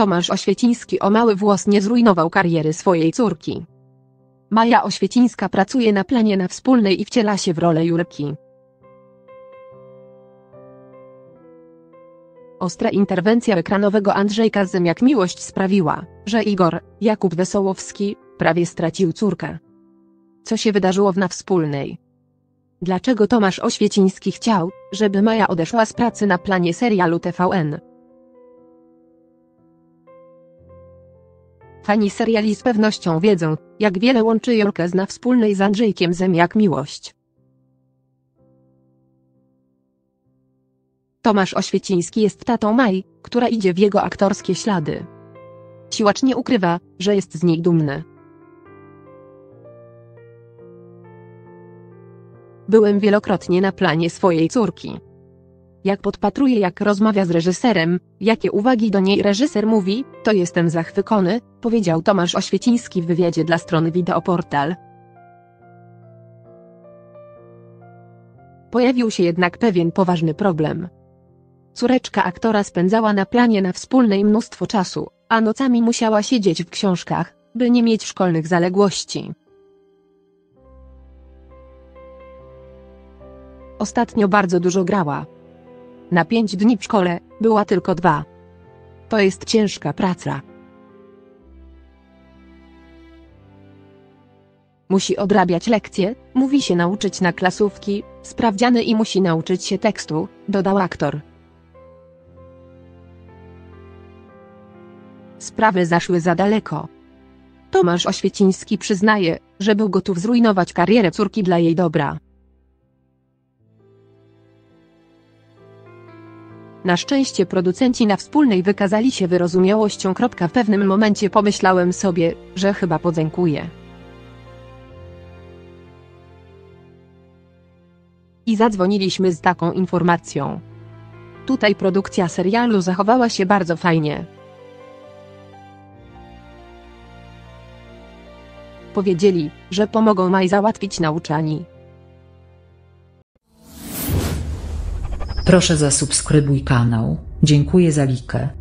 Tomasz Oświeciński o mały włos nie zrujnował kariery swojej córki. Maja Oświecińska pracuje na planie Na Wspólnej i wciela się w rolę Julki. Ostra interwencja ekranowego Andrzejka z M jak miłość sprawiła, że Jakub Wesołowski, prawie stracił córkę. Co się wydarzyło w Na Wspólnej? Dlaczego Tomasz Oświeciński chciał, żeby Maja odeszła z pracy na planie serialu TVN? Fani seriali z pewnością wiedzą, jak wiele łączy Julkę z Na Wspólnej z Andrzejkiem z M jak miłość. Tomasz Oświeciński jest tatą Mai, która idzie w jego aktorskie ślady. Siłacz nie ukrywa, że jest z niej dumny. Byłem wielokrotnie na planie swojej córki. Jak podpatruję, jak rozmawia z reżyserem, jakie uwagi do niej reżyser mówi, to jestem zachwycony, powiedział Tomasz Oświeciński w wywiadzie dla strony Wideoportal. Pojawił się jednak pewien poważny problem. Córeczka aktora spędzała na planie Na Wspólnej mnóstwo czasu, a nocami musiała siedzieć w książkach, by nie mieć szkolnych zaległości. Ostatnio bardzo dużo grała. Na 5 dni w szkole była tylko 2. To jest ciężka praca. Musi odrabiać lekcje, musi się nauczyć na klasówki, sprawdziany i musi nauczyć się tekstu, dodał aktor. Sprawy zaszły za daleko. Tomasz Oświeciński przyznaje, że był gotów zrujnować karierę córki dla jej dobra. Na szczęście producenci Na Wspólnej wykazali się wyrozumiałością. W pewnym momencie pomyślałem sobie, że chyba podziękuję. I zadzwoniliśmy z taką informacją. Tutaj produkcja serialu zachowała się bardzo fajnie. Powiedzieli, że pomogą Mai załatwić nauczanie. Proszę zasubskrybuj kanał, dziękuję za likę.